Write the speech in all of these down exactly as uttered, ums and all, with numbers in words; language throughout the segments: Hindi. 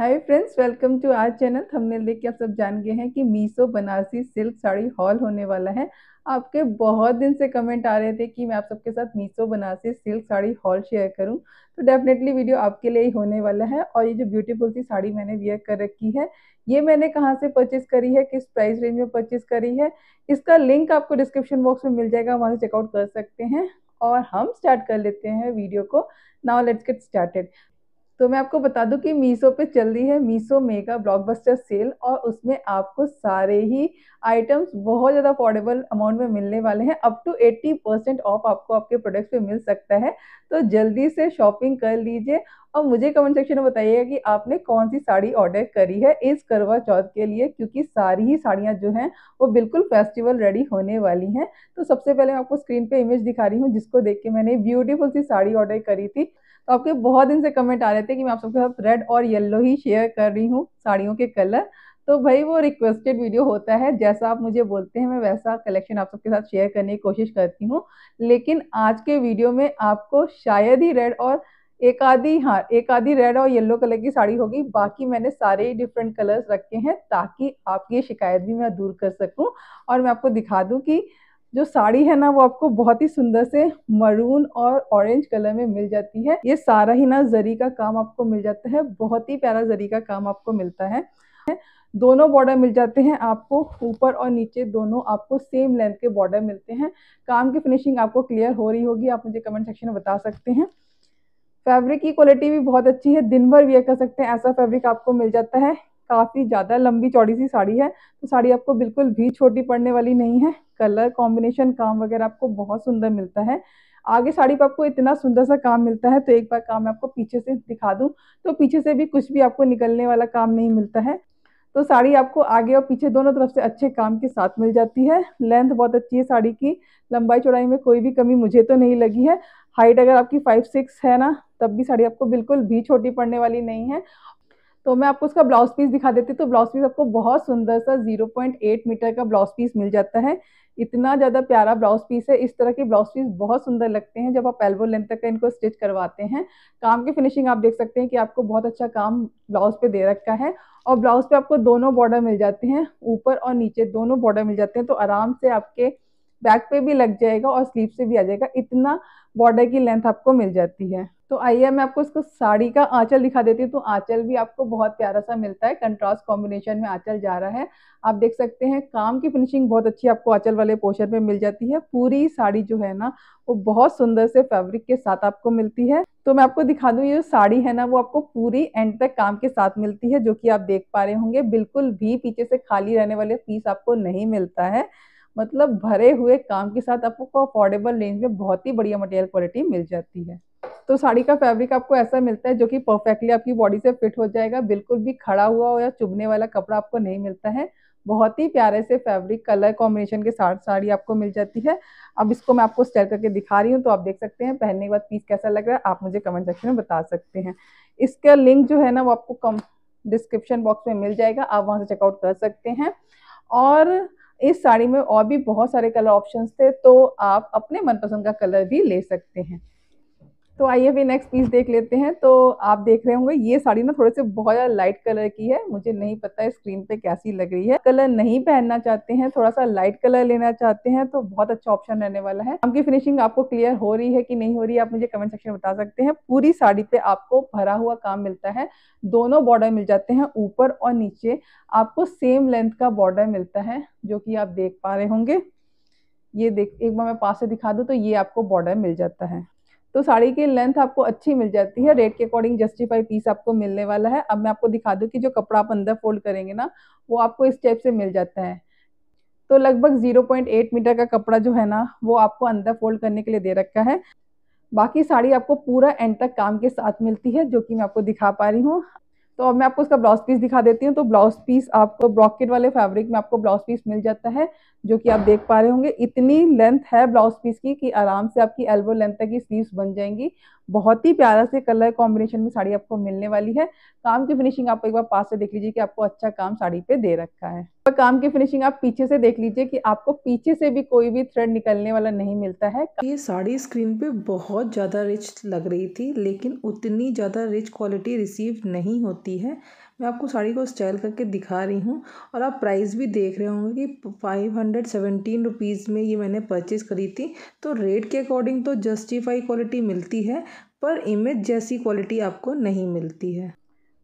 Hi friends, welcome to our channel. Thumbnail देख के आप सब जान गए हैं कि मीशो बनारसी सिल्क साड़ी हॉल होने वाला है। आपके बहुत दिन से कमेंट आ रहे थे कि मैं आप सबके साथ Meesho Banarasi silk sari haul share करूं, तो डेफिनेटली वीडियो आपके लिए ही होने वाला है। और ये जो ब्यूटीफुल सी साड़ी मैंने वियर कर रखी है, ये मैंने कहाँ से परचेस करी है, किस प्राइस रेंज में परचेस करी है, इसका लिंक आपको डिस्क्रिप्शन बॉक्स में मिल जाएगा, वहाँ से चेकआउट कर सकते हैं। और हम स्टार्ट कर लेते हैं वीडियो को। Now let's get started. तो मैं आपको बता दूं कि मीशो पे चल रही है मीशो मेगा ब्लॉकबस्टर सेल, और उसमें आपको सारे ही आइटम्स बहुत ज़्यादा अफोर्डेबल अमाउंट में मिलने वाले हैं। अप टू अस्सी परसेंट ऑफ आपको आपके प्रोडक्ट्स पे मिल सकता है। तो जल्दी से शॉपिंग कर लीजिए और मुझे कमेंट सेक्शन में बताइएगा कि आपने कौन सी साड़ी ऑर्डर करी है इस करवा चौथ के लिए, क्योंकि सारी ही साड़ियाँ जो हैं वो बिल्कुल फेस्टिवल रेडी होने वाली हैं। तो सबसे पहले मैं आपको स्क्रीन पे इमेज दिखा रही हूँ जिसको देख के मैंने ब्यूटीफुल सी साड़ी ऑर्डर करी थी। तो आपके बहुत दिन से कमेंट आ रहे थे कि मैं आप सबके साथ रेड और येलो ही शेयर कर रही हूँ साड़ियों के कलर। तो भाई वो रिक्वेस्टेड वीडियो होता है, जैसा आप मुझे बोलते हैं मैं वैसा कलेक्शन आप सबके साथ शेयर करने की कोशिश करती हूँ। लेकिन आज के वीडियो में आपको शायद ही रेड और एक आधी हाँ एक आधी रेड और येलो कलर की साड़ी होगी, बाकी मैंने सारे ही डिफरेंट कलर्स रखे हैं ताकि आपकी शिकायत भी मैं दूर कर सकूं। और मैं आपको दिखा दूं कि जो साड़ी है ना वो आपको बहुत ही सुंदर से मरून और ऑरेंज कलर में मिल जाती है। ये सारा ही ना जरी का काम आपको मिल जाता है, बहुत ही प्यारा जरी का काम आपको मिलता है। दोनों बॉर्डर मिल जाते हैं आपको, ऊपर और नीचे दोनों आपको सेम लेंथ के बॉर्डर मिलते हैं। काम की फिनिशिंग आपको क्लियर हो रही होगी, आप मुझे कमेंट सेक्शन में बता सकते हैं। फैब्रिक की क्वालिटी भी बहुत अच्छी है, दिन भर वियर कर सकते हैं ऐसा फैब्रिक आपको मिल जाता है। काफ़ी ज़्यादा लंबी चौड़ी सी साड़ी है, तो साड़ी आपको बिल्कुल भी छोटी पड़ने वाली नहीं है। कलर कॉम्बिनेशन काम वगैरह आपको बहुत सुंदर मिलता है। आगे साड़ी पर आपको इतना सुंदर सा काम मिलता है। तो एक बार काम मैं आपको पीछे से दिखा दूँ, तो पीछे से भी कुछ भी आपको निकलने वाला काम नहीं मिलता है। तो साड़ी आपको आगे और पीछे दोनों तरफ से अच्छे काम के साथ मिल जाती है। लेंथ बहुत अच्छी है साड़ी की, लंबाई चौड़ाई में कोई भी कमी मुझे तो नहीं लगी है। हाइट अगर आपकी फाइव सिक्स है ना, तब भी साड़ी आपको बिल्कुल भी छोटी पड़ने वाली नहीं है। तो मैं आपको उसका ब्लाउज पीस दिखा देती हूँ। तो ब्लाउज पीस आपको बहुत सुंदर सा ज़ीरो पॉइंट एट मीटर का ब्लाउज पीस मिल जाता है। इतना ज़्यादा प्यारा ब्लाउज पीस है। इस तरह के ब्लाउज पीस बहुत सुंदर लगते हैं जब आप एल्बो लेंथ तक का इनको स्टिच करवाते हैं। काम की फिनिशिंग आप देख सकते हैं कि आपको बहुत अच्छा काम ब्लाउज पे दे रखा है। और ब्लाउज पे आपको दोनों बॉर्डर मिल जाते हैं, ऊपर और नीचे दोनों बॉर्डर मिल जाते हैं। तो आराम से आपके बैक पे भी लग जाएगा और स्लीव से भी आ जाएगा, इतना बॉर्डर की लेंथ आपको मिल जाती है। तो आइए मैं आपको इसको साड़ी का आंचल दिखा देती हूँ। तो आंचल भी आपको बहुत प्यारा सा मिलता है, कंट्रास्ट कॉम्बिनेशन में आंचल जा रहा है। आप देख सकते हैं काम की फिनिशिंग बहुत अच्छी आपको आंचल वाले पोर्शन में मिल जाती है। पूरी साड़ी जो है ना वो बहुत सुंदर से फैब्रिक के साथ आपको मिलती है। तो मैं आपको दिखा दूँ, ये जो साड़ी है ना वो आपको पूरी एंड तक काम के साथ मिलती है, जो कि आप देख पा रहे होंगे। बिल्कुल भी पीछे से खाली रहने वाले पीस आपको नहीं मिलता है, मतलब भरे हुए काम के साथ आपको अफोर्डेबल रेंज में बहुत ही बढ़िया मटेरियल क्वालिटी मिल जाती है। तो साड़ी का फैब्रिक आपको ऐसा मिलता है जो कि परफेक्टली आपकी बॉडी से फिट हो जाएगा। बिल्कुल भी खड़ा हुआ हो या चुभने वाला कपड़ा आपको नहीं मिलता है। बहुत ही प्यारे से फैब्रिक कलर कॉम्बिनेशन के साथ साड़ी आपको मिल जाती है। अब इसको मैं आपको स्टाइल करके दिखा रही हूँ, तो आप देख सकते हैं पहनने के बाद पीस कैसा लग रहा है। आप मुझे कमेंट सेक्शन में बता सकते हैं। इसका लिंक जो है ना वो आपको कम डिस्क्रिप्शन बॉक्स में मिल जाएगा, आप वहाँ से चेकआउट कर सकते हैं। और इस साड़ी में और भी बहुत सारे कलर ऑप्शंस थे, तो आप अपने मनपसंद का कलर भी ले सकते हैं। तो आइए भी नेक्स्ट पीस देख लेते हैं। तो आप देख रहे होंगे ये साड़ी ना थोड़े से बहुत ज़्यादा लाइट कलर की है, मुझे नहीं पता है स्क्रीन पे कैसी लग रही है। कलर नहीं पहनना चाहते हैं, थोड़ा सा लाइट कलर लेना चाहते हैं तो बहुत अच्छा ऑप्शन रहने वाला है। आपकी फिनिशिंग आपको क्लियर हो रही है कि नहीं हो रही है, आप मुझे कमेंट सेक्शन में बता सकते हैं। पूरी साड़ी पे आपको भरा हुआ काम मिलता है, दोनों बॉर्डर मिल जाते हैं, ऊपर और नीचे आपको सेम लेंथ का बॉर्डर मिलता है, जो कि आप देख पा रहे होंगे। ये देख, एक बार मैं पास से दिखा दूँ तो ये आपको बॉर्डर मिल जाता है। तो साड़ी की लेंथ आपको अच्छी मिल जाती है, रेट के अकॉर्डिंग जस्टिफाई पीस आपको मिलने वाला है। अब मैं आपको दिखा दूं कि जो कपड़ा आप अंदर फोल्ड करेंगे ना वो आपको इस टाइप से मिल जाता है। तो लगभग ज़ीरो पॉइंट एट मीटर का कपड़ा जो है ना वो आपको अंदर फोल्ड करने के लिए दे रखा है। बाकी साड़ी आपको पूरा एंड तक काम के साथ मिलती है, जो कि मैं आपको दिखा पा रही हूँ। तो अब मैं आपको उसका ब्लाउज पीस दिखा देती हूँ। तो ब्लाउज पीस आपको ब्रॉकेट वाले फैब्रिक में आपको ब्लाउज पीस मिल जाता है, जो कि आप देख पा रहे होंगे। इतनी लेंथ है ब्लाउज पीस की कि आराम से आपकी एल्बो लेंथ तक की स्लीव्स बन जाएंगी। बहुत ही प्यारा से कलर कॉम्बिनेशन में साड़ी आपको मिलने वाली है। काम की फिनिशिंग आपको एक बार पास से देख लीजिए कि आपको अच्छा काम साड़ी पे दे रखा है। काम की फिनिशिंग आप पीछे से देख लीजिए कि आपको पीछे से भी कोई भी थ्रेड निकलने वाला नहीं मिलता है। ये साड़ी स्क्रीन पे बहुत ज़्यादा रिच लग रही थी, लेकिन उतनी ज़्यादा रिच क्वालिटी रिसीव नहीं होती है। मैं आपको साड़ी को स्टाइल करके दिखा रही हूँ और आप प्राइस भी देख रहे होंगे कि फाइव हंड्रेड सेवेंटीन रुपीज़ में ये मैंने परचेज़ करी थी। तो रेट के अकॉर्डिंग तो जस्टिफाई क्वालिटी मिलती है, पर इमेज जैसी क्वालिटी आपको नहीं मिलती है।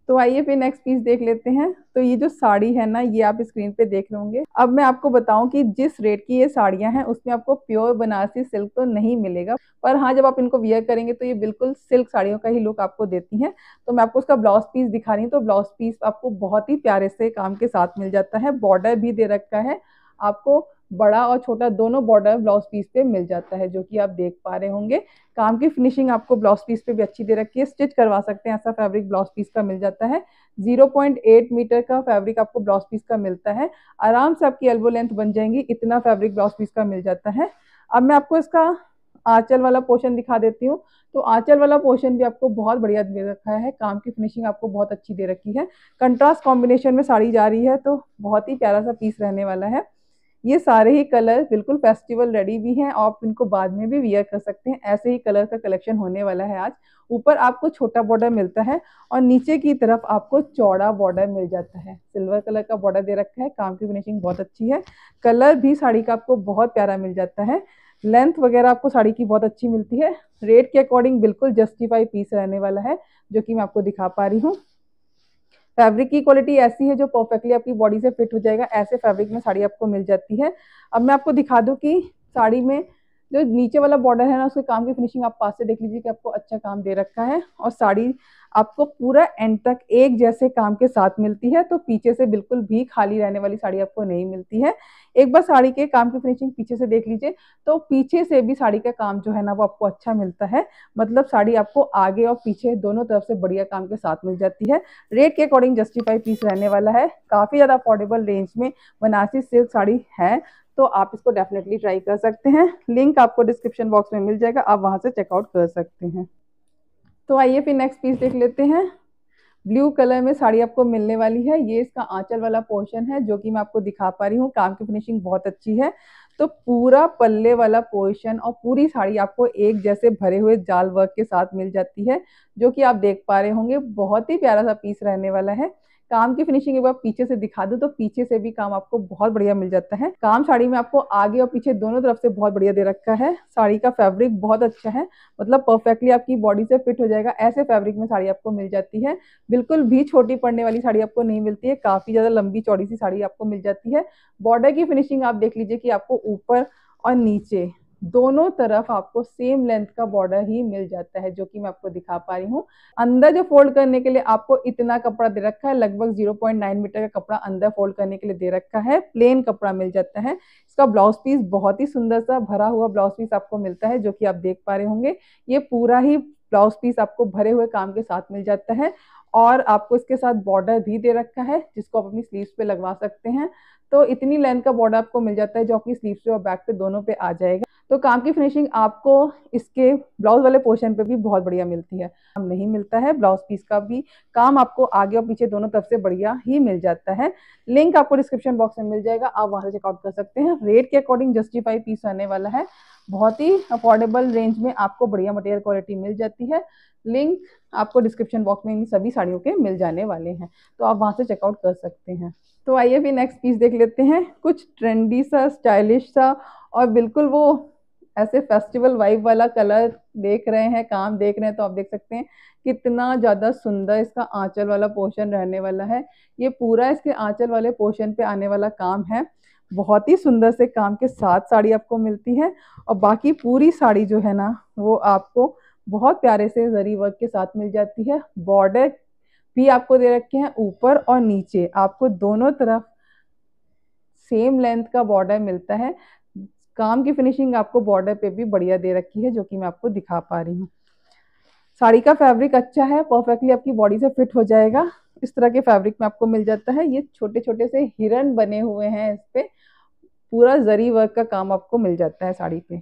तो आइए फिर नेक्स्ट पीस देख लेते हैं। तो ये जो साड़ी है ना, ये आप स्क्रीन पे देख लेंगे। अब मैं आपको बताऊं कि जिस रेट की ये साड़ियां हैं उसमें आपको प्योर बनारसी सिल्क तो नहीं मिलेगा, पर हाँ जब आप इनको वियर करेंगे तो ये बिल्कुल सिल्क साड़ियों का ही लुक आपको देती हैं। तो मैं आपको उसका ब्लाउज पीस दिखा रही हूँ। तो ब्लाउज पीस आपको बहुत ही प्यारे से काम के साथ मिल जाता है। बॉर्डर भी दे रखा है, आपको बड़ा और छोटा दोनों बॉर्डर ब्लाउज पीस पे मिल जाता है, जो कि आप देख पा रहे होंगे। काम की फिनिशिंग आपको ब्लाउज पीस पे भी अच्छी दे रखी है। स्टिच करवा सकते हैं ऐसा फैब्रिक ब्लाउज पीस का मिल जाता है। ज़ीरो पॉइंट एट मीटर का फैब्रिक आपको ब्लाउज पीस का मिलता है। आराम से आपकी एल्बो लेंथ बन जाएंगी, इतना फैब्रिक ब्लाउज पीस का मिल जाता है। अब मैं आपको इसका आंचल वाला पोर्शन दिखा देती हूँ। तो आंचल वाला पोर्शन भी आपको बहुत बढ़िया दे रखा है। काम की फिनिशिंग आपको बहुत अच्छी दे रखी है। कंट्रास्ट कॉम्बिनेशन में साड़ी जा रही है, तो बहुत ही प्यारा सा पीस रहने वाला है। ये सारे ही कलर बिल्कुल फेस्टिवल रेडी भी हैं, आप इनको बाद में भी वियर कर सकते हैं। ऐसे ही कलर का कलेक्शन होने वाला है आज। ऊपर आपको छोटा बॉर्डर मिलता है और नीचे की तरफ आपको चौड़ा बॉर्डर मिल जाता है। सिल्वर कलर का बॉर्डर दे रखा है। काम की फिनिशिंग बहुत अच्छी है। कलर भी साड़ी का आपको बहुत प्यारा मिल जाता है। लेंथ वगैरह आपको साड़ी की बहुत अच्छी मिलती है। रेट के अकॉर्डिंग बिल्कुल जस्टिफाई पीस रहने वाला है, जो कि मैं आपको दिखा पा रही हूँ। फैब्रिक की क्वालिटी ऐसी है जो परफेक्टली आपकी बॉडी से फिट हो जाएगा। ऐसे फैब्रिक में साड़ी आपको मिल जाती है। अब मैं आपको दिखा दूं कि साड़ी में जो नीचे वाला बॉर्डर है ना, उसके काम की फिनिशिंग आप पास से देख लीजिए कि आपको अच्छा काम दे रखा है। और साड़ी आपको पूरा एंड तक एक जैसे काम के साथ मिलती है, तो पीछे से बिल्कुल भी खाली रहने वाली साड़ी आपको नहीं मिलती है। एक बार साड़ी के काम की फिनिशिंग पीछे से देख लीजिए, तो पीछे से भी साड़ी का काम जो है ना वो आपको अच्छा मिलता है। मतलब साड़ी आपको आगे और पीछे दोनों तरफ से बढ़िया काम के साथ मिल जाती है। रेट के अकॉर्डिंग जस्टिफाई पीस रहने वाला है। काफ़ी ज़्यादा अफोर्डेबल रेंज में बनारसी सिल्क साड़ी है, तो आप इसको डेफिनेटली ट्राई कर सकते हैं। लिंक आपको डिस्क्रिप्शन बॉक्स में मिल जाएगा, आप वहां से चेकआउट कर सकते हैं। तो आइए फिर नेक्स्ट पीस देख लेते हैं। ब्लू कलर में साड़ी आपको मिलने वाली है। ये इसका आंचल वाला पोर्शन है, जो कि मैं आपको दिखा पा रही हूँ। काम की फिनिशिंग बहुत अच्छी है। तो पूरा पल्ले वाला पोर्शन और पूरी साड़ी आपको एक जैसे भरे हुए जाल वर्क के साथ मिल जाती है, जो कि आप देख पा रहे होंगे। बहुत ही प्यारा सा पीस रहने वाला है। काम की फिनिशिंग एक बार पीछे से दिखा दूं, तो पीछे से भी काम आपको बहुत बढ़िया मिल जाता है। काम साड़ी में आपको आगे और पीछे दोनों तरफ से बहुत बढ़िया दे रखा है। साड़ी का फैब्रिक बहुत अच्छा है, मतलब परफेक्टली आपकी बॉडी से फिट हो जाएगा। ऐसे फैब्रिक में साड़ी आपको मिल जाती है। बिल्कुल भी छोटी पड़ने वाली साड़ी आपको नहीं मिलती है। काफ़ी ज़्यादा लंबी चौड़ी सी साड़ी आपको मिल जाती है। बॉर्डर की फिनिशिंग आप देख लीजिए कि आपको ऊपर और नीचे दोनों तरफ आपको सेम लेंथ का बॉर्डर ही मिल जाता है, जो कि मैं आपको दिखा पा रही हूँ। अंदर जो फोल्ड करने के लिए आपको इतना कपड़ा दे रखा है, लगभग ज़ीरो पॉइंट नाइन मीटर का कपड़ा अंदर फोल्ड करने के लिए दे रखा है। प्लेन कपड़ा मिल जाता है। इसका ब्लाउज पीस बहुत ही सुंदर सा भरा हुआ ब्लाउज पीस आपको मिलता है, जो कि आप देख पा रहे होंगे। ये पूरा ही ब्लाउज पीस आपको भरे हुए काम के साथ मिल जाता है। और आपको इसके साथ बॉर्डर भी दे रखा है, जिसको आप अपनी स्लीव्स पे लगवा सकते हैं। तो इतनी लेंथ का बॉर्डर आपको मिल जाता है, जो अपनी स्लीव्स पे और बैक पे दोनों पे आ जाएगा। तो काम की फिनिशिंग आपको इसके ब्लाउज वाले पोर्शन पे भी बहुत बढ़िया मिलती है। काम नहीं मिलता है, ब्लाउज पीस का भी काम आपको आगे और पीछे दोनों तरफ से बढ़िया ही मिल जाता है। लिंक आपको डिस्क्रिप्शन बॉक्स में मिल जाएगा, आप वहाँ से चेकआउट कर सकते हैं। रेट के अकॉर्डिंग जस्टिफाई पीस आने वाला है। बहुत ही अफोर्डेबल रेंज में आपको बढ़िया मटेरियल क्वालिटी मिल जाती है। लिंक आपको डिस्क्रिप्शन बॉक्स में इन सभी साड़ियों के मिल जाने वाले हैं, तो आप वहां से चेकआउट कर सकते हैं। तो आइए फिर नेक्स्ट पीस देख लेते हैं। कुछ ट्रेंडी सा, स्टाइलिश सा और बिल्कुल वो ऐसे फेस्टिवल वाइब वाला कलर देख रहे हैं, काम देख रहे हैं, तो आप देख सकते हैं कितना ज़्यादा सुंदर इसका आंचल वाला पोर्शन रहने वाला है। ये पूरा इसके आंचल वाले पोर्शन पे आने वाला काम है। बहुत ही सुंदर से काम के साथ साड़ी आपको मिलती है। और बाकी पूरी साड़ी जो है ना वो आपको बहुत प्यारे से जरी वर्क के साथ मिल जाती है। बॉर्डर भी आपको दे रखे हैं, ऊपर और नीचे आपको दोनों तरफ सेम लेंथ का बॉर्डर मिलता है। काम की फिनिशिंग आपको बॉर्डर पे भी बढ़िया दे रखी है, जो कि मैं आपको दिखा पा रही हूँ। साड़ी का फैब्रिक अच्छा है, परफेक्टली आपकी बॉडी से फिट हो जाएगा। इस तरह के फैब्रिक में आपको मिल जाता है। ये छोटे छोटे से हिरन बने हुए हैं, इस पे पूरा जरी वर्क का काम आपको मिल जाता है साड़ी पे।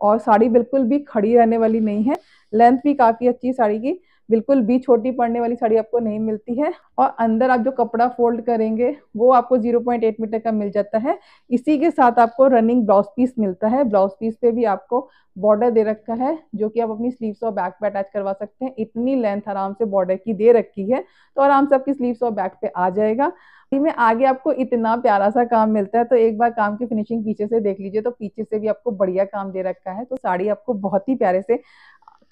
और साड़ी बिल्कुल भी खड़ी रहने वाली नहीं है। लेंथ भी काफ़ी अच्छी साड़ी की। बिल्कुल भी छोटी पड़ने वाली साड़ी आपको नहीं मिलती है। और अंदर आप जो कपड़ा फोल्ड करेंगे वो आपको ज़ीरो पॉइंट एट मीटर का मिल जाता है। इसी के साथ आपको रनिंग ब्लाउज पीस मिलता है। ब्लाउज पीस पे भी आपको बॉर्डर दे रखा है जो कि आप अपनी स्लीव्स और बैक पे अटैच करवा सकते हैं। इतनी लेंथ आराम से बॉर्डर की दे रखी है, तो आराम से आपकी स्लीव्स और बैक पे आ जाएगा। इसमें आगे आपको इतना प्यारा सा काम मिलता है, तो एक बार काम की फिनिशिंग पीछे से देख लीजिए। तो पीछे से भी आपको बढ़िया काम दे रखा है। तो साड़ी आपको बहुत ही प्यारे से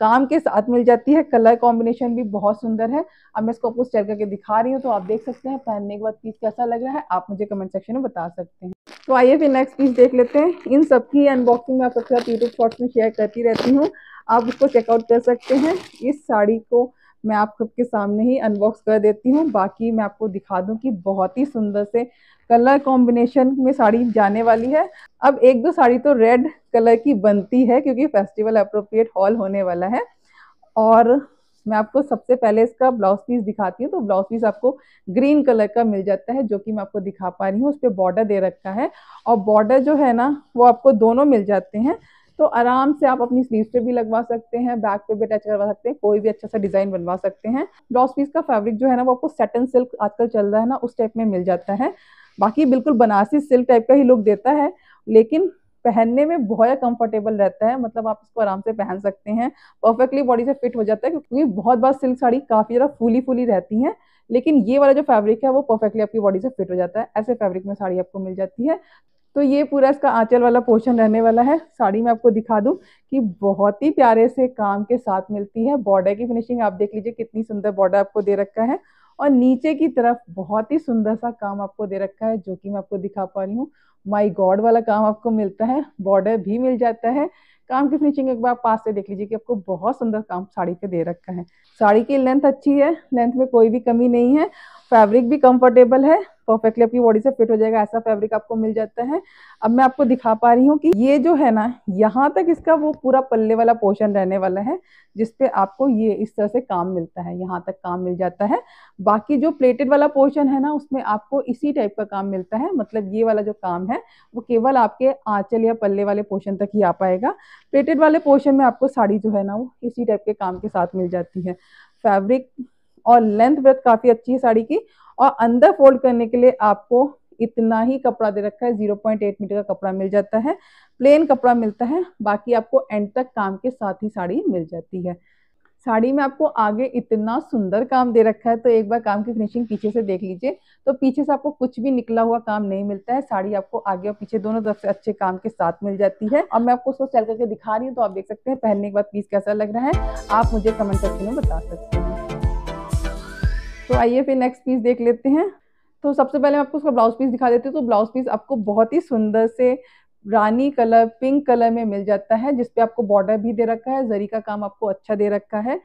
काम के साथ मिल जाती है। कलर कॉम्बिनेशन भी बहुत सुंदर है। अब मैं इसको आपको स्टाइल करके दिखा रही हूँ, तो आप देख सकते हैं पहनने के बाद पीस कैसा लग रहा है, आप मुझे कमेंट सेक्शन में बता सकते हैं। तो आइए फिर नेक्स्ट पीस देख लेते हैं। इन सब की अनबॉक्सिंग मैं आप सबके साथ यूट्यूब शॉर्ट्स में शेयर करती रहती हूँ, आप उसको चेकआउट कर सकते हैं। इस साड़ी को मैं आप सबके सामने ही अनबॉक्स कर देती हूँ। बाकी मैं आपको दिखा दूँ कि बहुत ही सुंदर से कलर कॉम्बिनेशन में साड़ी जाने वाली है। अब एक दो साड़ी तो रेड कलर की बनती है क्योंकि फेस्टिवल अप्रोप्रिएट हॉल होने वाला है। और मैं आपको सबसे पहले इसका ब्लाउज पीस दिखाती हूँ। तो ब्लाउज पीस आपको ग्रीन कलर का मिल जाता है जो कि मैं आपको दिखा पा रही हूँ। उस पर बॉर्डर दे रखा है और बॉर्डर जो है ना वो आपको दोनों मिल जाते हैं, तो आराम से आप अपनी स्लीव्स पे भी लगवा सकते हैं, बैक पे भी अटैच करवा सकते हैं, कोई भी अच्छा सा डिजाइन बनवा सकते हैं। ब्लाउज पीस का फैब्रिक जो है ना वो आपको सैटिन सिल्क आजकल चल रहा है ना उस टाइप में मिल जाता है। बाकी बिल्कुल बनारसी सिल्क टाइप का ही लुक देता है, लेकिन पहनने में बहुत कंफर्टेबल रहता है। मतलब आप इसको आराम से पहन सकते हैं, परफेक्टली बॉडी से फिट हो जाता है। क्योंकि बहुत बार सिल्क साड़ी काफ़ी ज़्यादा फूली फूली रहती हैं, लेकिन ये वाला जो फैब्रिक है वो परफेक्टली आपकी बॉडी से फिट हो जाता है। ऐसे फैब्रिक में साड़ी आपको मिल जाती है। तो ये पूरा इसका आंचल वाला पोर्शन रहने वाला है। साड़ी में आपको दिखा दूं कि बहुत ही प्यारे से काम के साथ मिलती है। बॉर्डर की फिनिशिंग आप देख लीजिए, कितनी सुंदर बॉर्डर आपको दे रखा है। और नीचे की तरफ बहुत ही सुंदर सा काम आपको दे रखा है जो कि मैं आपको दिखा पा रही हूँ। माय गॉड वाला काम आपको मिलता है, बॉर्डर भी मिल जाता है। काम की फिनिशिंग एक बार पास से देख लीजिए कि आपको बहुत सुंदर काम साड़ी पे दे रखा है। साड़ी की लेंथ अच्छी है, लेंथ में कोई भी कमी नहीं है, फैब्रिक भी कंफर्टेबल है, परफेक्टली आपकी बॉडी से फिट हो जाएगा। ऐसा फैब्रिक आपको मिल जाता है। अब मैं आपको दिखा पा रही हूँ कि ये जो है ना यहाँ तक इसका वो पूरा पल्ले वाला पोर्शन रहने वाला है जिसपे आपको ये इस तरह से काम मिलता है, यहाँ तक काम मिल जाता है। बाकी जो प्लेटेड वाला पोर्शन है ना उसमें आपको इसी टाइप का काम मिलता है। मतलब ये वाला जो काम है वो केवल आपके आंचल या पल्ले वाले पोर्शन तक ही आ पाएगा। प्लेटेड वाले पोर्शन में आपको साड़ी जो है ना वो इसी टाइप के काम के साथ मिल जाती है। फैब्रिक और लेंथ ब्रेथ काफ़ी अच्छी है साड़ी की। और अंदर फोल्ड करने के लिए आपको इतना ही कपड़ा दे रखा है, ज़ीरो पॉइंट एट मीटर का कपड़ा मिल जाता है, प्लेन कपड़ा मिलता है। बाकी आपको एंड तक काम के साथ ही साड़ी मिल जाती है। साड़ी में आपको आगे इतना सुंदर काम दे रखा है, तो एक बार काम की फिनिशिंग पीछे से देख लीजिए। तो पीछे से आपको कुछ भी निकला हुआ काम नहीं मिलता है। साड़ी आपको आगे और पीछे दोनों तरफ से अच्छे काम के साथ मिल जाती है। अब मैं आपको उसको स्टाइल करके दिखा रही हूँ, तो आप देख सकते हैं पहनने के बाद पीस कैसा लग रहा है, आप मुझे कमेंट सेक्शन में बता सकते हैं। तो आइए फिर नेक्स्ट पीस देख लेते हैं। तो सबसे पहले मैं आपको उसका ब्लाउज पीस दिखा देती हूँ। तो ब्लाउज पीस आपको बहुत ही सुंदर से रानी कलर पिंक कलर में मिल जाता है, जिसपे आपको बॉर्डर भी दे रखा है, जरी का काम आपको अच्छा दे रखा है।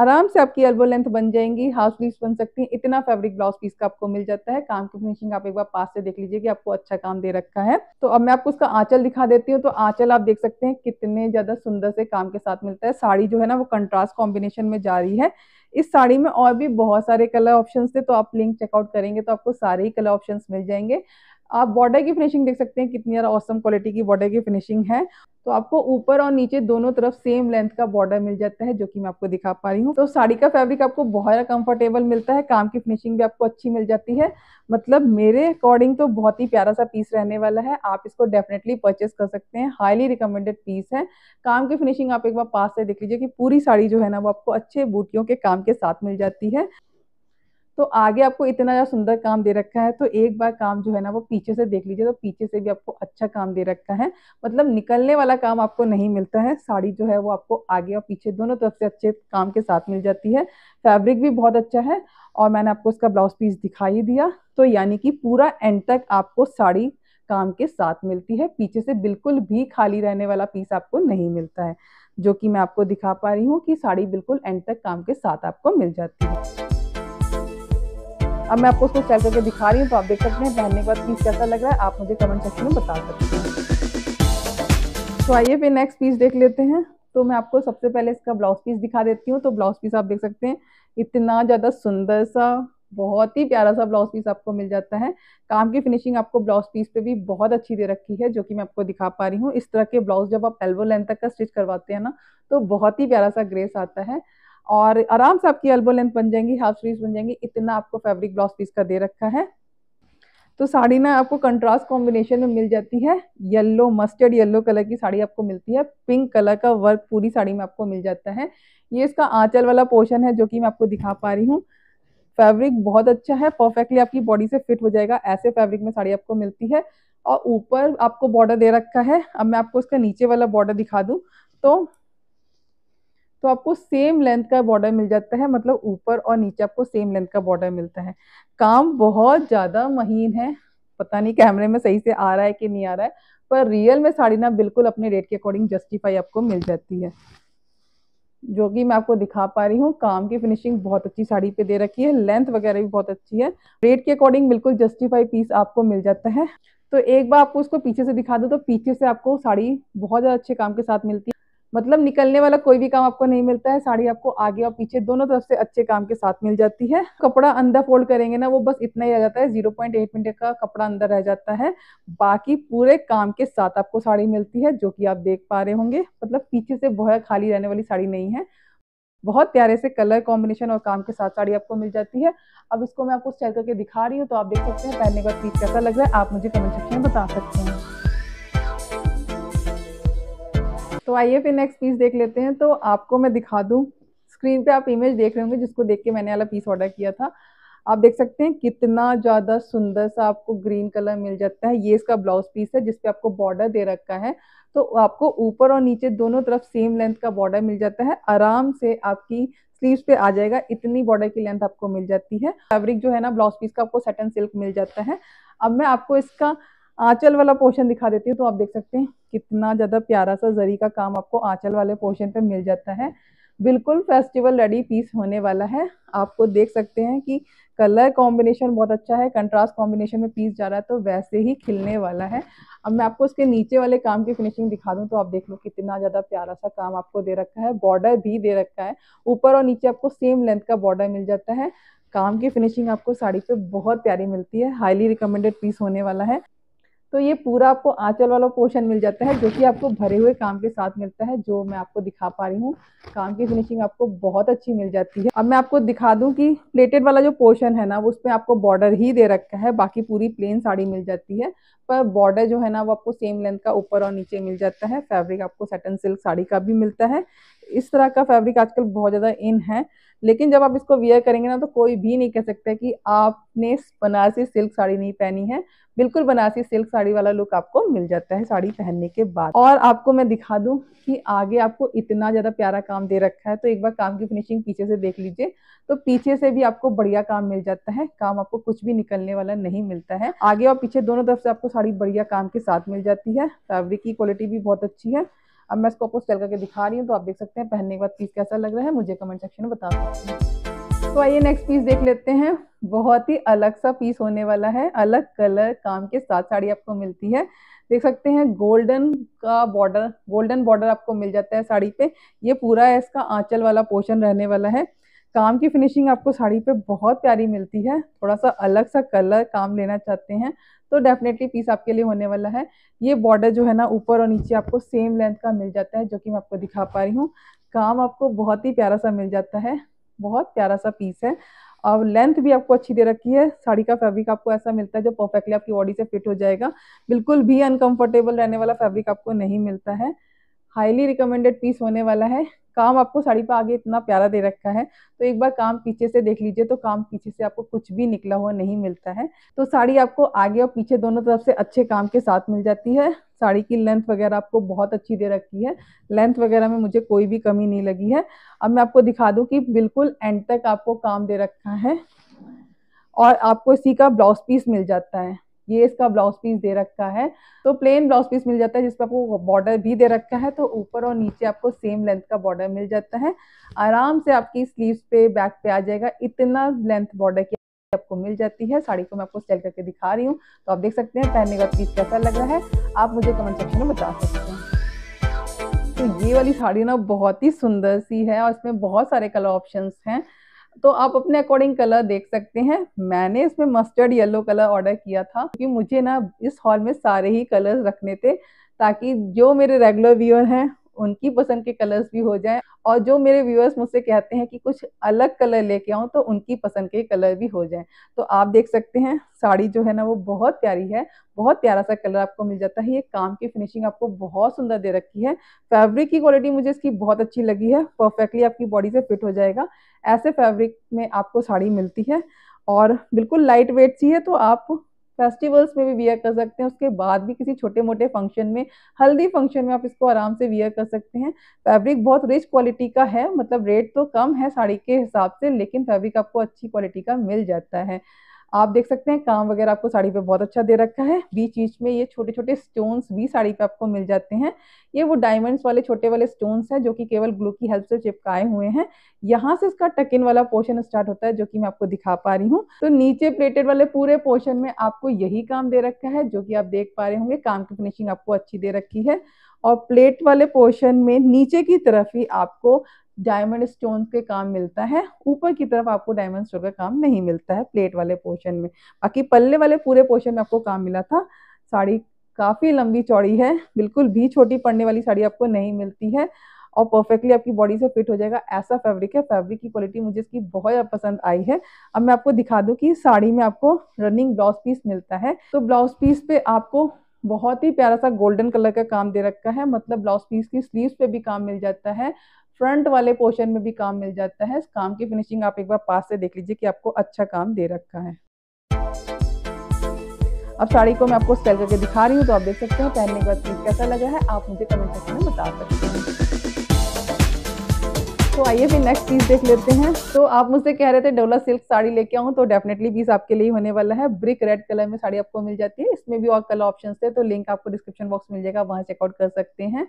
आराम से आपकी एल्बो लेंथ बन जाएंगी, हाफ स्लीव्स बन सकती हैं। इतना फैब्रिक ब्लाउज पीस का आपको मिल जाता है। काम की फिनिशिंग आप एक बार पास से देख लीजिए कि आपको अच्छा काम दे रखा है। तो अब मैं आपको उसका आंचल दिखा देती हूँ। तो आंचल आप देख सकते हैं कितने ज़्यादा सुंदर से काम के साथ मिलता है। साड़ी जो है ना वो कंट्रास्ट कॉम्बिनेशन में जा रही है। इस साड़ी में और भी बहुत सारे कलर ऑप्शंस थे, तो आप लिंक चेकआउट करेंगे तो आपको सारे ही कलर ऑप्शंस मिल जाएंगे। आप बॉर्डर की फिनिशिंग देख सकते हैं, कितनी ज़्यादा ऑसम क्वालिटी की बॉर्डर की फिनिशिंग है। तो आपको ऊपर और नीचे दोनों तरफ सेम लेंथ का बॉर्डर मिल जाता है जो कि मैं आपको दिखा पा रही हूँ। तो साड़ी का फैब्रिक आपको बहुत कंफर्टेबल मिलता है, काम की फिनिशिंग भी आपको अच्छी मिल जाती है। मतलब मेरे अकॉर्डिंग तो बहुत ही प्यारा सा पीस रहने वाला है। आप इसको डेफिनेटली परचेस कर सकते हैं, हाईली रिकमेंडेड पीस है। काम की फिनिशिंग आप एक बार पास से देख लीजिए कि पूरी साड़ी जो है ना वो आपको अच्छे बूटियों के काम के साथ मिल जाती है। तो आगे आपको इतना ज़्यादा सुंदर काम दे रखा है, तो एक बार काम जो है ना वो पीछे से देख लीजिए। तो पीछे से भी आपको अच्छा काम दे रखा है, मतलब निकलने वाला काम आपको नहीं मिलता है। साड़ी जो है वो आपको आगे और पीछे दोनों तरफ से अच्छे काम के साथ मिल जाती है। फैब्रिक भी बहुत अच्छा है और मैंने आपको इसका ब्लाउज पीस दिखा ही दिया। तो यानी कि पूरा एंड तक आपको साड़ी काम के साथ मिलती है। पीछे से बिल्कुल भी खाली रहने वाला पीस आपको नहीं मिलता है, जो कि मैं आपको दिखा पा रही हूँ कि साड़ी बिल्कुल एंड तक काम के साथ आपको मिल जाती है। अब मैं आपको उसको स्टाइल करके दिखा रही हूँ, तो आप देख सकते हैं पहनने के बाद पीस कैसा लग रहा है, आप मुझे कमेंट सेक्शन में बता सकते हैं। तो आइए फिर नेक्स्ट पीस देख लेते हैं। तो मैं आपको सबसे पहले इसका ब्लाउज पीस दिखा देती हूँ। तो ब्लाउज पीस आप देख सकते हैं इतना ज़्यादा सुंदर सा बहुत ही प्यारा सा ब्लाउज पीस आपको मिल जाता है। काम की फिनिशिंग आपको ब्लाउज पीस पे भी बहुत अच्छी दे रखी है, जो कि मैं आपको दिखा पा रही हूँ। इस तरह के ब्लाउज जब आप एल्बो लेंथ तक का स्टिच करवाते हैं ना, तो बहुत ही प्यारा सा ग्रेस आता है। और आराम से आपकी एल्बो लेंथ बन जाएंगी, हाफ स्लीव्स बन जाएंगी। इतना आपको फैब्रिक ब्लाउज पीस का दे रखा है। तो साड़ी ना आपको कंट्रास्ट कॉम्बिनेशन में मिल जाती है। येलो मस्टर्ड येलो कलर की साड़ी आपको मिलती है, पिंक कलर का वर्क पूरी साड़ी में आपको मिल जाता है। ये इसका आंचल वाला पोर्शन है जो कि मैं आपको दिखा पा रही हूँ। फैब्रिक बहुत अच्छा है, परफेक्टली आपकी बॉडी से फिट हो जाएगा। ऐसे फैब्रिक में साड़ी आपको मिलती है और ऊपर आपको बॉर्डर दे रखा है। अब मैं आपको इसका नीचे वाला बॉर्डर दिखा दूँ तो तो आपको सेम लेंथ का बॉर्डर मिल जाता है, मतलब ऊपर और नीचे आपको सेम लेंथ का बॉर्डर मिलता है। काम बहुत ज़्यादा महीन है, पता नहीं कैमरे में सही से आ रहा है कि नहीं आ रहा है, पर रियल में साड़ी ना बिल्कुल अपने रेट के अकॉर्डिंग जस्टिफाई आपको मिल जाती है, जो कि मैं आपको दिखा पा रही हूँ। काम की फिनिशिंग बहुत अच्छी साड़ी पे दे रखी है, लेंथ वगैरह भी बहुत अच्छी है, रेट के अकॉर्डिंग बिल्कुल जस्टिफाई पीस आपको मिल जाता है। तो एक बार आपको उसको पीछे से दिखा दो तो पीछे से आपको साड़ी बहुत ज़्यादा अच्छे काम के साथ मिलती है, मतलब निकलने वाला कोई भी काम आपको नहीं मिलता है। साड़ी आपको आगे और पीछे दोनों तरफ से अच्छे काम के साथ मिल जाती है। कपड़ा अंदर फोल्ड करेंगे ना वो बस इतना ही रह जाता है, ज़ीरो पॉइंट एट मीटर का कपड़ा अंदर रह जाता है, बाकी पूरे काम के साथ आपको साड़ी मिलती है, जो कि आप देख पा रहे होंगे। मतलब पीछे से बहुत खाली रहने वाली साड़ी नहीं है, बहुत प्यारे से कलर कॉम्बिनेशन और काम के साथ साड़ी आपको मिल जाती है। अब इसको मैं आपको स्टाइल करके दिखा रही हूँ, तो आप देख सकते हैं पहनने का पीस कैसा लग रहा है, आप मुझे कमेंट सेक्शन में बता सकते हैं। तो आइए फिर नेक्स्ट पीस देख लेते हैं। तो आपको मैं दिखा दूं, स्क्रीन पे आप इमेज देख रहे होंगे जिसको देख के मैंने वाला पीस ऑर्डर किया था। आप देख सकते हैं कितना ज़्यादा सुंदर सा आपको ग्रीन कलर मिल जाता है। ये इसका ब्लाउज पीस है जिसपे आपको बॉर्डर दे रखा है, तो आपको ऊपर और नीचे दोनों तरफ सेम लेंथ का बॉर्डर मिल जाता है। आराम से आपकी स्लीव्स पे आ जाएगा, इतनी बॉर्डर की लेंथ आपको मिल जाती है। फैब्रिक जो है ना ब्लाउज पीस का आपको सैटिन सिल्क मिल जाता है। अब मैं आपको इसका आंचल वाला पोर्शन दिखा देती हूँ, तो आप देख सकते हैं कितना ज़्यादा प्यारा सा जरी का काम आपको आंचल वाले पोर्शन पे मिल जाता है। बिल्कुल फेस्टिवल रेडी पीस होने वाला है। आपको देख सकते हैं कि कलर कॉम्बिनेशन बहुत अच्छा है, कंट्रास्ट कॉम्बिनेशन में पीस जा रहा है तो वैसे ही खिलने वाला है। अब मैं आपको इसके नीचे वाले काम की फिनिशिंग दिखा दूँ तो आप देख लो कितना ज़्यादा प्यारा सा काम आपको दे रखा है, बॉर्डर भी दे रखा है, ऊपर और नीचे आपको सेम लेंथ का बॉर्डर मिल जाता है। काम की फिनिशिंग आपको साड़ी पे बहुत प्यारी मिलती है, हाईली रिकमेंडेड पीस होने वाला है। तो ये पूरा आपको आंचल वाला पोर्शन मिल जाता है जो कि आपको भरे हुए काम के साथ मिलता है, जो मैं आपको दिखा पा रही हूँ। काम की फिनिशिंग आपको बहुत अच्छी मिल जाती है। अब मैं आपको दिखा दूँ कि प्लेटेड वाला जो पोर्शन है ना उसमें आपको बॉर्डर ही दे रखा है, बाकी पूरी प्लेन साड़ी मिल जाती है, पर बॉर्डर जो है ना वो आपको सेम लेंथ का ऊपर और नीचे मिल जाता है। फैब्रिक आपको सैटिन सिल्क साड़ी का भी मिलता है। इस तरह का फैब्रिक आजकल बहुत ज़्यादा इन है, लेकिन जब आप इसको वियर करेंगे ना तो कोई भी नहीं कह सकता कि आपने बनारसी सिल्क साड़ी नहीं पहनी है। बिल्कुल बनारसी सिल्क साड़ी वाला लुक आपको मिल जाता है साड़ी पहनने के बाद। और आपको मैं दिखा दूं कि आगे आपको इतना ज़्यादा प्यारा काम दे रखा है, तो एक बार काम की फिनिशिंग पीछे से देख लीजिए, तो पीछे से भी आपको बढ़िया काम मिल जाता है। काम आपको कुछ भी निकलने वाला नहीं मिलता है, आगे और पीछे दोनों तरफ से आपको साड़ी बढ़िया काम के साथ मिल जाती है। फैब्रिक की क्वालिटी भी बहुत अच्छी है। अब मैं इसको आपको स्टाइल करके दिखा रही हूँ, तो आप देख सकते हैं पहनने के बाद पीस कैसा लग रहा है, मुझे कमेंट सेक्शन में बता सकते हैं। तो आइए नेक्स्ट पीस देख लेते हैं। बहुत ही अलग सा पीस होने वाला है, अलग कलर काम के साथ साड़ी आपको मिलती है। देख सकते हैं गोल्डन का बॉर्डर, गोल्डन बॉर्डर आपको मिल जाता है साड़ी पे। ये पूरा है इसका आंचल वाला पोर्शन रहने वाला है। काम की फिनिशिंग आपको साड़ी पे बहुत प्यारी मिलती है। थोड़ा सा अलग सा कलर काम लेना चाहते हैं तो डेफिनेटली पीस आपके लिए होने वाला है। ये बॉर्डर जो है ना ऊपर और नीचे आपको सेम लेंथ का मिल जाता है, जो कि मैं आपको दिखा पा रही हूँ। काम आपको बहुत ही प्यारा सा मिल जाता है, बहुत प्यारा सा पीस है और लेंथ भी आपको अच्छी दे रखी है। साड़ी का फैब्रिक आपको ऐसा मिलता है जो परफेक्टली आपकी बॉडी से फिट हो जाएगा, बिल्कुल भी अनकंफर्टेबल रहने वाला फैब्रिक आपको नहीं मिलता है। हाईली रिकमेंडेड पीस होने वाला है। काम आपको साड़ी पर आगे इतना प्यारा दे रखा है, तो एक बार काम पीछे से देख लीजिए, तो काम पीछे से आपको कुछ भी निकला हुआ नहीं मिलता है। तो साड़ी आपको आगे और पीछे दोनों तरफ से अच्छे काम के साथ मिल जाती है। साड़ी की लेंथ वगैरह आपको बहुत अच्छी दे रखी है, लेंथ वगैरह में मुझे कोई भी कमी नहीं लगी है। अब मैं आपको दिखा दूँ कि बिल्कुल एंड तक आपको काम दे रखा है और आपको इसी का ब्लाउज पीस मिल जाता है। ये इसका ब्लाउज पीस दे रखा है, तो प्लेन ब्लाउज पीस मिल जाता है जिसपे आपको बॉर्डर भी दे रखा है, तो ऊपर और नीचे आपको सेम लेंथ का बॉर्डर मिल जाता है। आराम से आपकी स्लीव्स पे, बैक पे आ जाएगा, इतना लेंथ बॉर्डर की आपको मिल जाती है। साड़ी को मैं आपको स्टाइल करके दिखा रही हूँ, तो आप देख सकते हैं पहनने का पीस कैसा लग रहा है, आप मुझे कमेंट सेक्शन में बता सकते हैं। तो ये वाली साड़ी ना बहुत ही सुंदर सी है और इसमें बहुत सारे कलर ऑप्शंस हैं, तो आप अपने अकॉर्डिंग कलर देख सकते हैं। मैंने इसमें मस्टर्ड येलो कलर ऑर्डर किया था क्योंकि मुझे ना इस हॉल में सारे ही कलर्स रखने थे, ताकि जो मेरे रेगुलर व्यूअर हैं उनकी पसंद के कलर्स भी हो जाएं, और जो मेरे व्यूअर्स मुझसे कहते हैं कि कुछ अलग कलर लेके आऊं तो उनकी पसंद के कलर भी हो जाएं। तो आप देख सकते हैं साड़ी जो है ना वो बहुत प्यारी है, बहुत प्यारा सा कलर आपको मिल जाता है। ये काम की फिनिशिंग आपको बहुत सुंदर दे रखी है, फैब्रिक की क्वालिटी मुझे इसकी बहुत अच्छी लगी है, परफेक्टली आपकी बॉडी से फिट हो जाएगा। ऐसे फैब्रिक में आपको साड़ी मिलती है और बिल्कुल लाइट वेट सी है, तो आप फेस्टिवल्स में भी वियर कर सकते हैं, उसके बाद भी किसी छोटे मोटे फंक्शन में, हल्दी फंक्शन में आप इसको आराम से वियर कर सकते हैं। फैब्रिक बहुत रिच क्वालिटी का है, मतलब रेट तो कम है साड़ी के हिसाब से, लेकिन फैब्रिक आपको अच्छी क्वालिटी का मिल जाता है। आप देख सकते हैं काम वगैरह आपको साड़ी पे बहुत अच्छा दे रखा है। बीच बीच में ये छोटे छोटे स्टोन्स भी साड़ी पे आपको मिल जाते हैं। ये वो डायमंड्स वाले छोटे वाले स्टोन्स हैं जो कि केवल ग्लू की हेल्प से चिपकाए हुए हैं। यहाँ से इसका टकिन वाला पोर्शन स्टार्ट होता है जो कि मैं आपको दिखा पा रही हूँ। तो नीचे प्लेटेड वाले पूरे पोर्शन में आपको यही काम दे रखा है जो कि आप देख पा रहे होंगे। काम की फिनिशिंग आपको अच्छी दे रखी है और प्लेट वाले पोर्शन में नीचे की तरफ ही आपको डायमंड स्टोन के काम मिलता है, ऊपर की तरफ आपको डायमंड स्टोन का काम नहीं मिलता है प्लेट वाले पोर्शन में। बाकी पल्ले वाले पूरे पोर्शन में आपको काम मिला था। साड़ी काफ़ी लंबी चौड़ी है, बिल्कुल भी छोटी पड़ने वाली साड़ी आपको नहीं मिलती है और परफेक्टली आपकी बॉडी से फिट हो जाएगा ऐसा फैब्रिक है। फैब्रिक की क्वालिटी मुझे इसकी बहुत पसंद आई है। अब मैं आपको दिखा दूँ कि साड़ी में आपको रनिंग ब्लाउज पीस मिलता है। तो ब्लाउज पीस पे आपको बहुत ही प्यारा सा गोल्डन कलर का काम दे रखा है, मतलब ब्लाउज पीस की स्लीव्स पे भी काम मिल जाता है, फ्रंट वाले पोर्शन में भी काम मिल जाता है। इस काम की फिनिशिंग आप एक बार पास से देख लीजिए कि आपको अच्छा काम दे रखा है। अब साड़ी को मैं आपको स्टाइल करके दिखा रही हूँ, तो आप देख सकते हैं पहनने के बाद पीस कैसा लगा है, आप मुझे कमेंट सेक्शन में बता सकते हैं। तो आइए फिर नेक्स्ट पीस देख लेते हैं। तो आप मुझसे कह रहे थे डोला सिल्क साड़ी लेके आऊँ, तो डेफिनेटली पीस आपके लिए होने वाला है। ब्रिक रेड कलर में साड़ी आपको मिल जाती है, इसमें भी और कलर ऑप्शन है, तो लिंक आपको डिस्क्रिप्शन बॉक्स मिल जाएगा, वहाँ चेकआउट कर सकते हैं।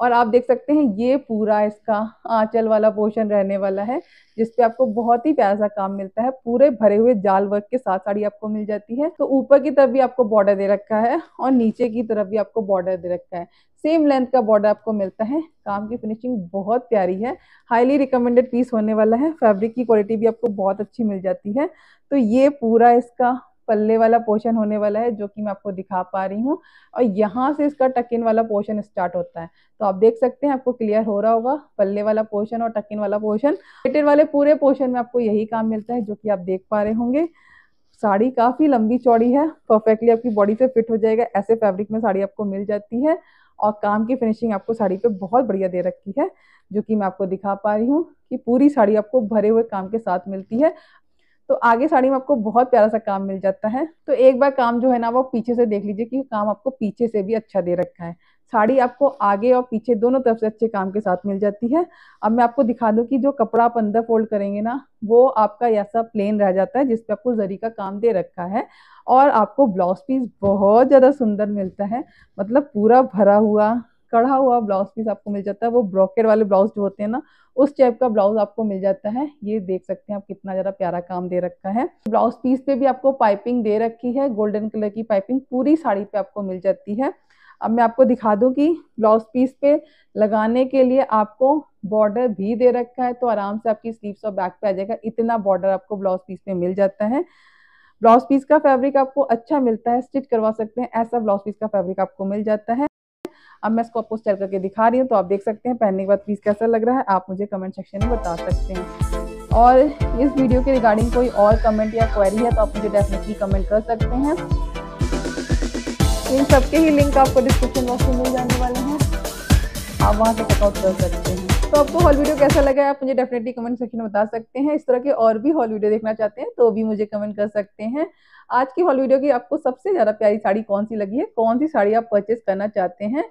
और आप देख सकते हैं ये पूरा इसका आंचल वाला पोर्शन रहने वाला है जिसपे आपको बहुत ही प्यारा सा काम मिलता है। पूरे भरे हुए जाल वर्क के साथ साड़ी आपको मिल जाती है। तो ऊपर की तरफ भी आपको बॉर्डर दे रखा है और नीचे की तरफ भी आपको बॉर्डर दे रखा है, सेम लेंथ का बॉर्डर आपको मिलता है। काम की फिनिशिंग बहुत प्यारी है, हाईली रिकमेंडेड पीस होने वाला है। फैब्रिक की क्वालिटी भी आपको बहुत अच्छी मिल जाती है। तो ये पूरा इसका पल्ले वाला पोर्शन होने वाला है जो कि मैं आपको दिखा पा रही हूँ, और यहाँ से इसका टकिन वाला पोर्शन स्टार्ट होता है। तो आप देख सकते हैं, आपको क्लियर हो रहा होगा पल्ले वाला पोर्शन और टकिन वाला पोर्शन। प्लेटेड वाले पूरे पोर्शन में आपको यही काम मिलता है जो कि आप देख पा रहे होंगे। साड़ी काफ़ी लंबी चौड़ी है, परफेक्टली आपकी बॉडी से फिट हो जाएगा ऐसे फैब्रिक में साड़ी आपको मिल जाती है। और काम की फिनिशिंग आपको साड़ी पे बहुत बढ़िया दे रखी है जो कि मैं आपको दिखा पा रही हूँ कि पूरी साड़ी आपको भरे हुए काम के साथ मिलती है। तो आगे साड़ी में आपको बहुत प्यारा सा काम मिल जाता है। तो एक बार काम जो है ना वो पीछे से देख लीजिए कि काम आपको पीछे से भी अच्छा दे रखा है। साड़ी आपको आगे और पीछे दोनों तरफ से अच्छे काम के साथ मिल जाती है। अब मैं आपको दिखा दूं कि जो कपड़ा आप अंदर फोल्ड करेंगे ना वो आपका ऐसा प्लेन रह जाता है जिसपे आपको जरी का काम दे रखा है। और आपको ब्लाउज पीस बहुत ज़्यादा सुंदर मिलता है, मतलब पूरा भरा हुआ कढ़ा हुआ ब्लाउज पीस आपको मिल जाता है। वो ब्रॉकेट वाले ब्लाउज जो होते हैं ना उस टाइप का ब्लाउज आपको मिल जाता है। ये देख सकते हैं आप कितना ज़्यादा प्यारा काम दे रखा है। ब्लाउज पीस पे भी आपको पाइपिंग दे रखी है, गोल्डन कलर की पाइपिंग पूरी साड़ी पे आपको मिल जाती है। अब मैं आपको दिखा दूं कि ब्लाउज पीस पे लगाने के लिए आपको बॉर्डर भी दे रखा है, तो आराम से आपकी स्लीव्स और बैक पे आ जाएगा। इतना बॉर्डर आपको ब्लाउज पीस पे मिल जाता है। ब्लाउज पीस का फैब्रिक आपको अच्छा मिलता है, स्टिच करवा सकते हैं ऐसा ब्लाउज पीस का फैब्रिक आपको मिल जाता है। अब मैं इसको आपको स्टाइल करके दिखा रही हूँ, तो आप देख सकते हैं पहनने के बाद पीस कैसा लग रहा है, आप मुझे कमेंट सेक्शन में बता सकते हैं। और इस वीडियो के रिगार्डिंग कोई और कमेंट या क्वेरी है तो आप मुझे डेफिनेटली कमेंट कर सकते हैं। इन सबके ही लिंक आपको डिस्क्रिप्शन बॉक्स में मिल जाने वाले हैं, आप वहाँ से चेकआउट कर सकते हैं। तो आपको हॉल वीडियो कैसा लगा है आप मुझे डेफिनेटली कमेंट सेक्शन में बता सकते हैं। इस तरह के और भी हॉल वीडियो देखना चाहते हैं तो भी मुझे कमेंट कर सकते हैं। आज की हॉल वीडियो की आपको सबसे ज़्यादा प्यारी साड़ी कौन सी लगी है, कौन सी साड़ी आप परचेज करना चाहते हैं,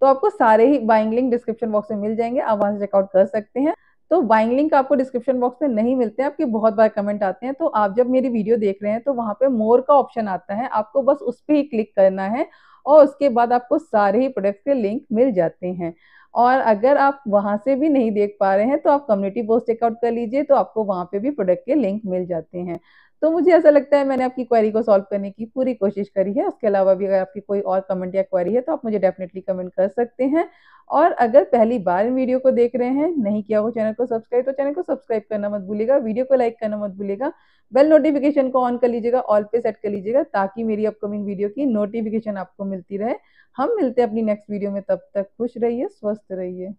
तो आपको सारे ही बाइंग लिंक डिस्क्रिप्शन बॉक्स में मिल जाएंगे, आप वहाँ से चेकआउट कर सकते हैं। तो बाइंग लिंक आपको डिस्क्रिप्शन बॉक्स में नहीं मिलते हैं, आपके बहुत बार कमेंट आते हैं। तो आप जब मेरी वीडियो देख रहे हैं तो वहाँ पे मोर का ऑप्शन आता है, आपको बस उस पर ही क्लिक करना है और उसके बाद आपको सारे ही प्रोडक्ट्स के लिंक मिल जाते हैं। और अगर आप वहाँ से भी नहीं देख पा रहे हैं तो आप कम्युनिटी पोस्ट चेकआउट कर लीजिए, तो आपको वहाँ पे भी प्रोडक्ट के लिंक मिल जाते हैं। तो मुझे ऐसा लगता है मैंने आपकी क्वेरी को सॉल्व करने की पूरी कोशिश करी है। उसके अलावा भी अगर आपकी कोई और कमेंट या क्वेरी है तो आप मुझे डेफिनेटली कमेंट कर सकते हैं। और अगर पहली बार इन वीडियो को देख रहे हैं, नहीं किया हो चैनल को सब्सक्राइब, तो चैनल को सब्सक्राइब करना मत भूलिएगा, वीडियो को लाइक करना मत भूलिएगा, बेल नोटिफिकेशन को ऑन कर लीजिएगा, ऑल पे सेट कर लीजिएगा ताकि मेरी अपकमिंग वीडियो की नोटिफिकेशन आपको मिलती रहे। हम मिलते हैं अपनी नेक्स्ट वीडियो में, तब तक खुश रहिए, स्वस्थ रहिए।